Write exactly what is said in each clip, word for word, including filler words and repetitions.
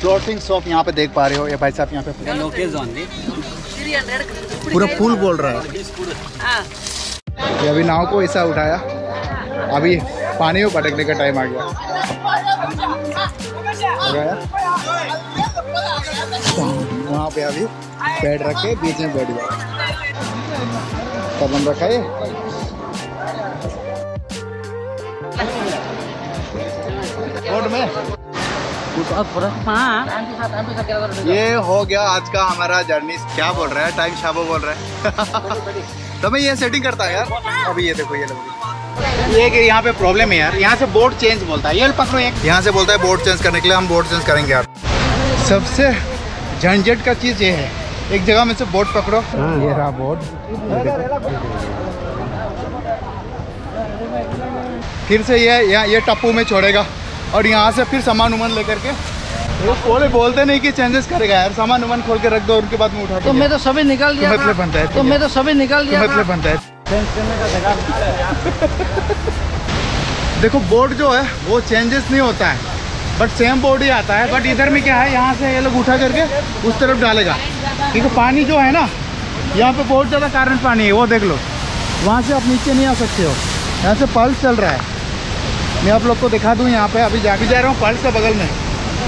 Floating shop यहाँ पे देख पा रहे हो। ये भाई साहब यहाँ पे लोकेज ओनली पूरा पूल बोल रहा है। अभी नाव को ऐसा उठाया, अभी पानी में भटकने का टाइम आ गया। वहाँ पे अभी बेड रख के बीच में बैठ गया, कदम रखा है हाँ। ये हो गया आज का हमारा जर्नी। क्या बोल रहा है टाइम, शाबो बोल रहा है। तो मैं ये सेटिंग करता है यार। अभी ये देखो, ये लोग ये कि यहाँ पे प्रॉब्लम है यार, यहाँ से बोर्ड चेंज बोलता है। ये पकड़ो, एक यहाँ से बोलता है बोर्ड चेंज करने के लिए। हम बोर्ड चेंज करेंगे यार। सबसे झंझट का चीज़ ये है, एक जगह में से बोर्ड पकड़ो। ये रहा बोर्ड, फिर से ये ये टप्पू में छोड़ेगा और यहाँ से फिर सामान उमान लेकर के बोले बोलते नहीं कि चेंजेस करेगा यार। सामान उमान खोल के रख दो, उनके बाद में उठा। तो मैं तो सभी निकाल दिया, मतलब बनता है। तो मैं तो सभी निकाल दिया, मतलब बनता है। देखो बोर्ड जो है वो चेंजेस नहीं होता है, बट सेम बोर्ड ही आता है। बट इधर में क्या है, यहाँ से ये लोग उठा करके उस तरफ डालेगा, क्योंकि पानी जो है ना यहाँ पे बहुत ज़्यादा कारण पानी है। वो देख लो, वहाँ से आप नीचे नहीं आ सकते हो, यहाँ से पल्स चल रहा है। मैं आप लोग को दिखा दूं, यहाँ पे अभी जाके जा रहा हूँ पार्क के बगल में,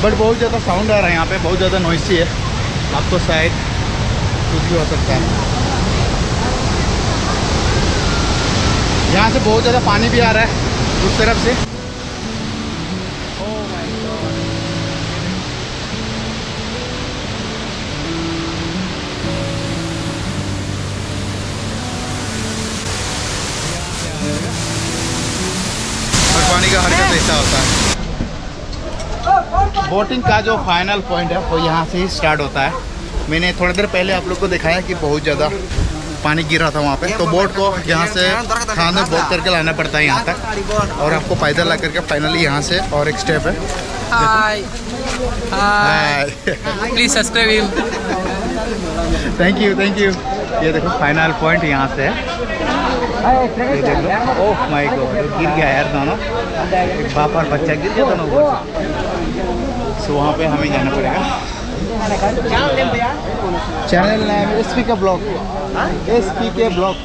बट बहुत ज़्यादा साउंड आ रहा है यहाँ पे, बहुत ज़्यादा नॉइसी है। आपको शायद कुछ भी हो सकता है। यहाँ से बहुत ज़्यादा पानी भी आ रहा है उस तरफ से। का हरकत ऐसा होता है। बोटिंग का जो फाइनल पॉइंट है वो यहाँ से ही स्टार्ट होता है। मैंने थोड़ी देर पहले आप लोग को दिखाया कि बहुत ज़्यादा पानी गिर रहा था वहाँ पे, तो बोट को यहाँ से खान में बोट करके लाना पड़ता है यहाँ तक, और आपको पैदल ला करके फाइनली यहाँ से। और एक स्टेप है। Hi hi please subscribe. Thank you thank you. ये देखो फाइनल पॉइंट यहाँ से है। ओह माय गॉड, गिर गया यार दोनों, एक बाप और बच्चा गिर गया दोनों। सो वहाँ पे हमें जाना पड़ेगा। Channel name S P K blog, S P K blog,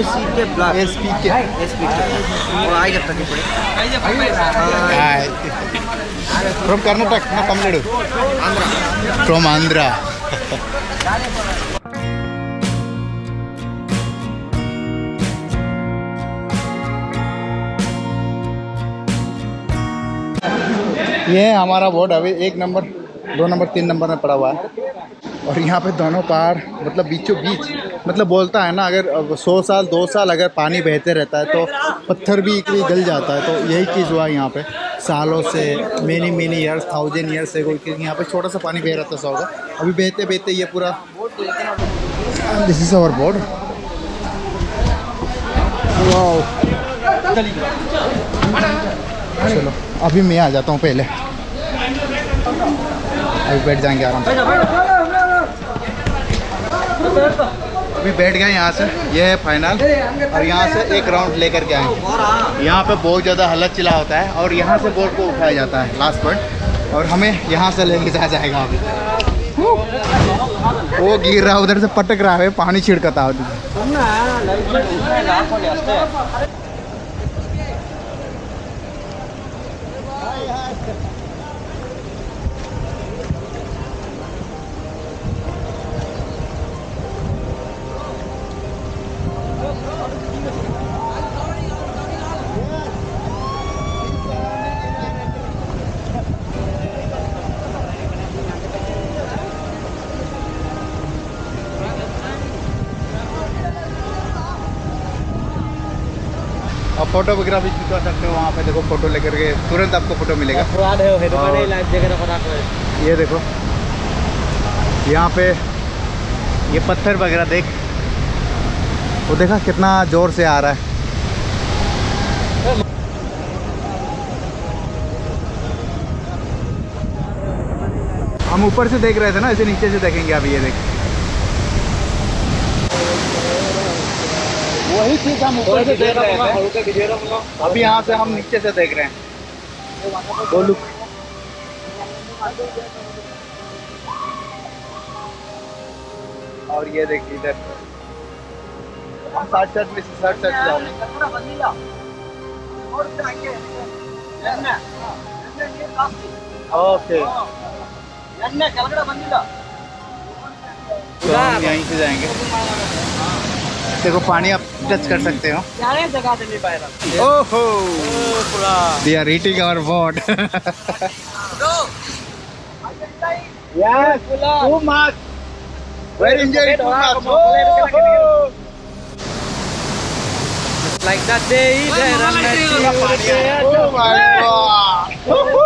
S P K blog, S P K S P K और आई जब तक पड़े। फ्रॉम कर्नाटक ना, तमिलनाडु, आंध्रा, फ्रॉम आंध्रा। ये हमारा बोर्ड अभी एक नंबर, दो नंबर, तीन नंबर में पड़ा हुआ है। और यहाँ पे दोनों पहाड़ मतलब बीचों बीच, मतलब बोलता है ना, अगर सौ साल दो साल अगर पानी बहते रहता है तो पत्थर भी इकली गल जाता है। तो यही चीज़ हुआ यहाँ पे सालों से, many many years, thousand years से यहाँ पे छोटा सा पानी बह रहा था सौ का, अभी बहते बहते ये पूरा। This is our board. चलो अभी मैं आ जाता हूँ, पहले अभी बैठ जाएंगे आराम से। अभी बैठ गए यहाँ से, ये है फाइनल। और यहाँ से एक राउंड लेकर के आएंगे। यहाँ पे बहुत ज़्यादा हलत चिल्ला होता है, और यहाँ से बोर्ड को उठाया जाता है लास्ट पॉइंट, और हमें यहाँ से लेके जाया जाएगा। अभी वो गिर रहा, उधर से पटक रहा है, पानी छिड़कता है। आप फोटोग्राफी भी कर सकते हो वहाँ पे। देखो फोटो लेकर के तुरंत आपको फोटो मिलेगा। ये देखो यहाँ पे ये पत्थर वगैरह देख, वो देखा कितना जोर से आ रहा है। हम ऊपर से देख रहे थे ना, इसे नीचे से देखेंगे अभी। ये देख, वही चीज हम ऊपर से देख रहे थे, अभी यहाँ से हम नीचे से देख रहे हैं। और ये देखिए इधर साठ साठ में से साठ साठ ओके तो हम यहीं से जाएंगे। देखो पानी आप टच कर सकते हो। ओहो they are eating our boat. Yes too much very enjoy too much like that they eat and run like that. Oh my god.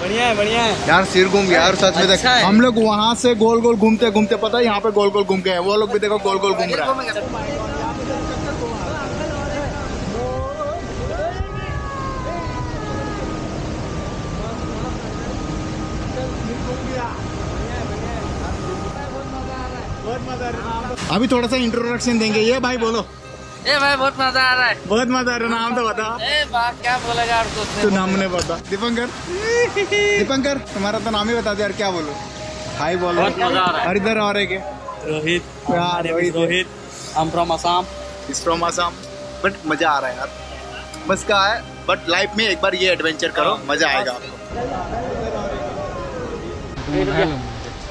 बढ़िया है बढ़िया है यार, सिर घूम गया यार सच में। अच्छा देख हम लोग वहाँ से गोल गोल घूमते घूमते पता है यहाँ पे गोल गोल घूम गए। वो लोग भी देखो गोल गोल घूम रहा है। अभी थोड़ा सा इंट्रोडक्शन देंगे। ये भाई बोलो। ए भाई बहुत मजा आ रहा है, बहुत मजा आ रहा है। नाम तो बता। ए बाप क्या बोलेगा यार तू, तो नाम नहीं पता। दीपंकर दीपंकर तुम्हारा तो नाम ही बता दे यार, क्या बोलो। हाय बोलो, बहुत मजा आ रहा है। और इधर और एक रोहित यार, Rohit I am from Assam, is from Assam. But मजा आ रहा है यार, बस का है। बट लाइफ में एक बार ये एडवेंचर करो, मजा आएगा आपको।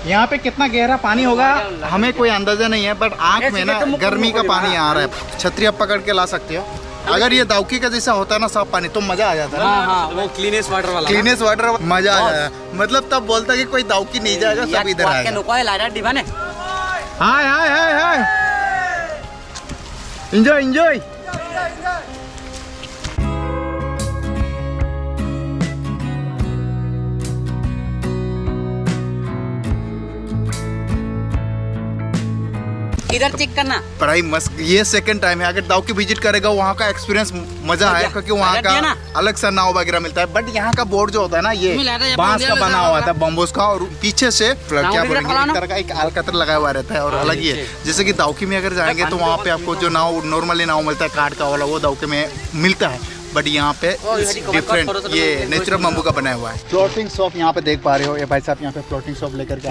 यहाँ पे कितना गहरा पानी होगा हमें कोई अंदाजा नहीं है, बट आँख में ना गर्मी का पानी आ रहा है। छतरी आप पकड़ के ला सकते हो। अगर ये दाउकी का जैसा होता है ना साफ पानी तो मजा आ जाता है। हाँ, हाँ, वो क्लीनेस्ट वाटर वाला, क्लीनेस्ट वाटर मजा आ जाता है। मतलब तब बोलता कि कोई दाउकी नहीं जाएगा, सब इधर आएगा। Enjoy enjoy. इधर चेक करना पढ़ाई मस्त। ये सेकंड टाइम है अगर दाउकी विजिट करेगा, वहाँ का एक्सपीरियंस मजा है क्योंकि वहाँ का अलग सा नाव वगैरह मिलता है। बट यहाँ का बोर्ड जो होता है ना ये बांस का बना हुआ था, बम्बोस का, और पीछे से क्या बोलेंगे एक अलकतर लगाया हुआ रहता है। और अलग ये जैसे की दाउकी में अगर जाएंगे तो वहाँ पे आपको जो नाव नॉर्मली नाव मिलता है काठ का वाला वो दाउकी में मिलता है, बट यहाँ पे डिफरेंट ये नेचुरल बम्बू का बनाया हुआ है। फ्लोटिंग शॉप यहाँ पे देख पा रहे हो। ये भाई साहब यहाँ पे फ्लोटिंग शॉप लेकर के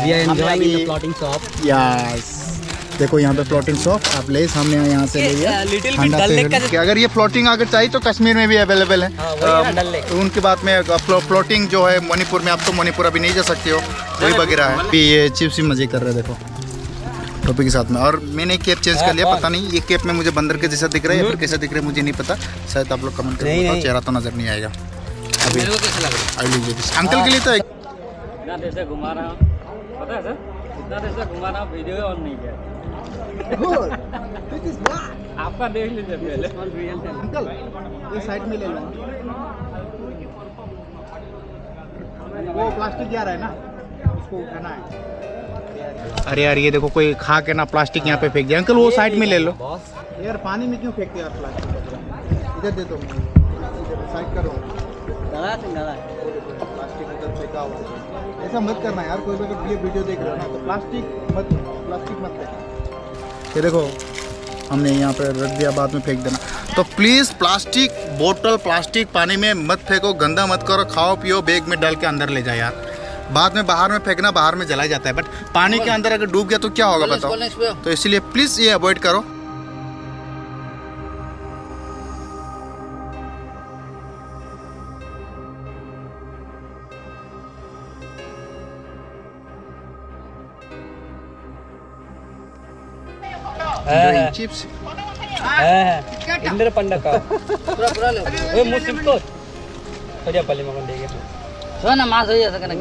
देखो, यहाँ पे फ्लोटिंग शॉप आप ले, हमने यहाँ से ले लिया। अगर ये फ्लोटिंग अगर चाहिए तो कश्मीर में भी अवेलेबल है। आ, उनके बाद में फ्लोटिंग जो है मणिपुर में, आप तो मणिपुर अभी नहीं जा सकते हो, वही वगैरह है। ये चिप्स ही मजे कर रहे हैं देखो टोपी के साथ में। और मैंने कैप चेंज कर लिया, पता नहीं ये कैप में मुझे बंदर के जैसा दिख रहा है या फिर कैसा दिख रहा है मुझे नहीं पता। शायद आप लोग कमेंट करें, चेहरा तो नजर नहीं आएगा अभी। अंकल के लिए तो घुमा रहा हूँ आपका देख लीजिए पहले। अंकल ये साइड में ले लो, वो प्लास्टिक जा रहा है ना उसको उठाना है। अरे यार ये देखो कोई खा के ना प्लास्टिक यहाँ पे फेंक दिया। अंकल वो साइड में ले लो यार, पानी में क्यों फेंकते यार प्लास्टिक। इधर दे दो, साइड करो। प्लास्टिक उधर फेंका हुआ, ऐसा मत करना यार। कोई भी वीडियो देख रहा है ना तो प्लास्टिक मत प्लास्टिक मत फेंकना। ये देखो हमने यहाँ पर रख दिया, बाद में फेंक देना। तो प्लीज़ प्लास्टिक बोतल प्लास्टिक पानी में मत फेंको, गंदा मत करो। खाओ पियो बैग में डाल के अंदर ले जाओ यार, बाद में बाहर में फेंकना बाहर में जला जाता है। बट पानी के अंदर अगर डूब गया तो क्या होगा बताओ। तो इसलिए प्लीज़ ये अवॉइड करो। चिप्स इंदर पंडा का पूरा पूरा लो। ओए मुसीबत तो थोड़ा पहले मगन देगा सो ना मार होया सके ना।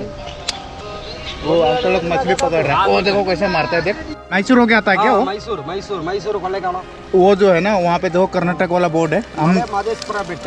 वो अंकल लोग मछली पकड़ रहे हैं, वो देखो कैसे मारता है। देख मैसूर हो गया था क्या वो, मैसूर मैसूर मैसूर वाले का वो जो है ना वहाँ पे देखो कर्नाटक वाला बोर्ड है। हम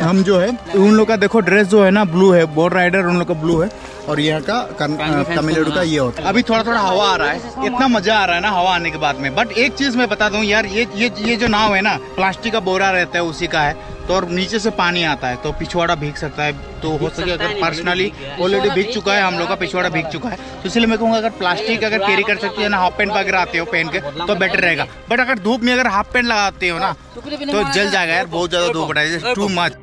हम जो है उन लोग का देखो ड्रेस जो है ना ब्लू है, बोर्ड राइडर उन लोग का ब्लू है। और यहाँ का तमिलनाडु का ये होता है। अभी थोड़ा थोड़ा हवा आ रहा है, इतना मजा आ रहा है ना हवा आने के बाद में। बट एक चीज मैं बता दूं यार, ये ये ये जो नाव है ना प्लास्टिक का बोरा रहता है उसी का है, तो और नीचे से पानी आता है तो पिछवाड़ा भीग सकता है, तो हो सके अगर पर्सनली ऑलरेडी भीग चुका है, हम लोग का पिछवाड़ा भीग चुका है, तो इसलिए मैं कहूँगा अगर प्लास्टिक अगर कैरी कर सकते हो ना, हाफ पैंट वगैरह आते हो पहन के तो बेटर रहेगा। बट अगर धूप में अगर हाफ पैंट लगाते हो ना तो जल जाएगा यार, बहुत ज़्यादा धूप है, टू मच।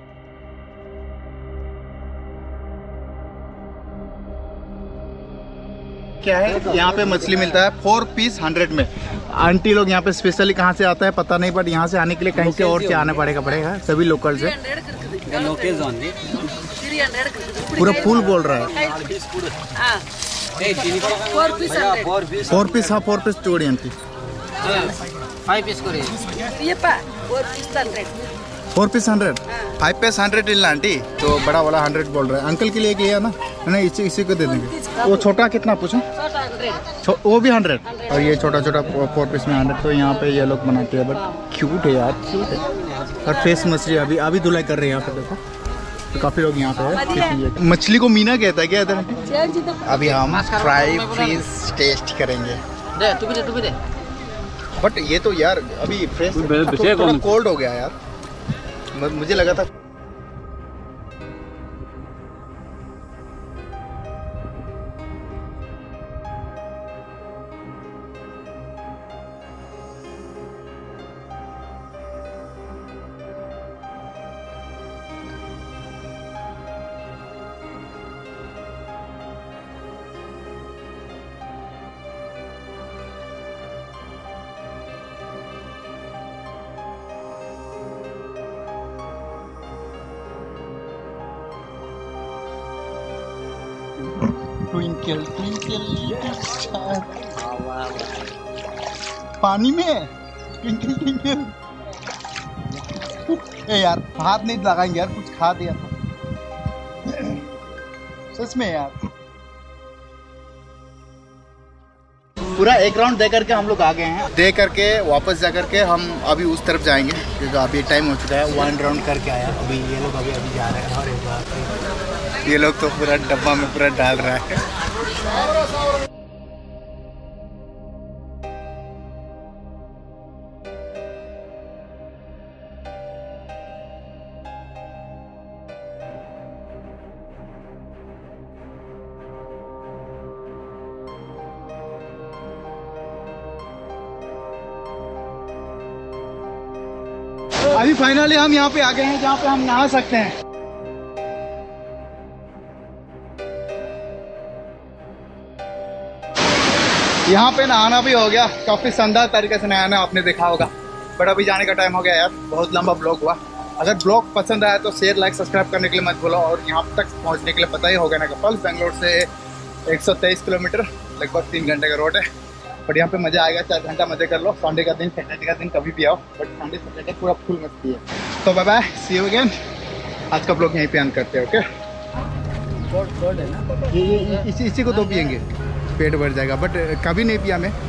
क्या है यहाँ पे मछली मिलता है फोर पीस हंड्रेड में। आंटी लोग यहाँ पे स्पेशली कहाँ से आता है पता नहीं, बट यहाँ से आने के लिए कहीं से और से आना पड़ेगा पड़ेगा सभी लोकल से। पूरा फुल बोल रहा है फोर पीस। हाँ फोर पीस चूड़ी aunty, four piece hundred, five piece hundred Ila aunty, तो बड़ा वाला हंड्रेड बोल रहा है। अंकल के लिए लिया ना, नहीं इसी इसी को दे देंगे। वो छोटा कितना पूछो, वो भी हंड्रेड, और ये छोटा छोटा फोर पीस में हंड्रेड। तो यहाँ पे ये लोग बनाते हैं, बट क्यूट है यार, क्यूट है। और फ्रेश मछली अभी अभी धुलाई कर रहे हैं यहाँ पे, देखो तो काफ़ी लोग यहाँ पे है। मछली को मीना कहता है क्या इधर? अभी हम फ्राई फिश टेस्ट करेंगे, बट ये तो यार अभी फ्रेश कोल्ड हो गया यार, मुझे लगा था। ट्विंकल ट्विंकल स्टार पानी में ट्विंकल ट्विंकल। ए यार हाथ नहीं लगाएंगे यार, कुछ खा दिया था सच में यार। पूरा एक राउंड दे करके हम लोग आ गए हैं, दे करके वापस जा करके हम अभी उस तरफ जाएंगे क्योंकि अभी टाइम हो चुका है। वन राउंड करके आया अभी ये लोग, अभी अभी जा रहे हैं। और एक बार ये लोग तो पूरा डब्बा में पूरा डाल रहा है। अभी फाइनली हम यहाँ पे आ गए हैं जहाँ पे हम नहा सकते हैं। यहाँ पे नहाना भी हो गया, काफी शानदार तरीके से नहाना आपने देखा होगा, बट अभी जाने का टाइम हो गया यार। बहुत लंबा ब्लॉग हुआ, अगर ब्लॉग पसंद आया तो शेयर लाइक सब्सक्राइब करने के लिए मत भूलो। और यहाँ तक पहुँचने के लिए पता ही होगा ना कि फल बेंगलोर से एक सौ तेईस किलोमीटर लगभग तीन घंटे का रोड है, बट यहाँ पे मजा आएगा। चार घंटा मजे कर लो, संडे का दिन सैटरडे का दिन कभी भी आओ, बट संडे सैटरडे पूरा फुल मस्ती है। तो bye bye, see you again. आज का ब्लॉग यहीं पे एंड करते हैं। Okay okay? ये, ये इसी इसी को तो पियेंगे, पेट भर जाएगा, बट कभी नहीं पिया मैं।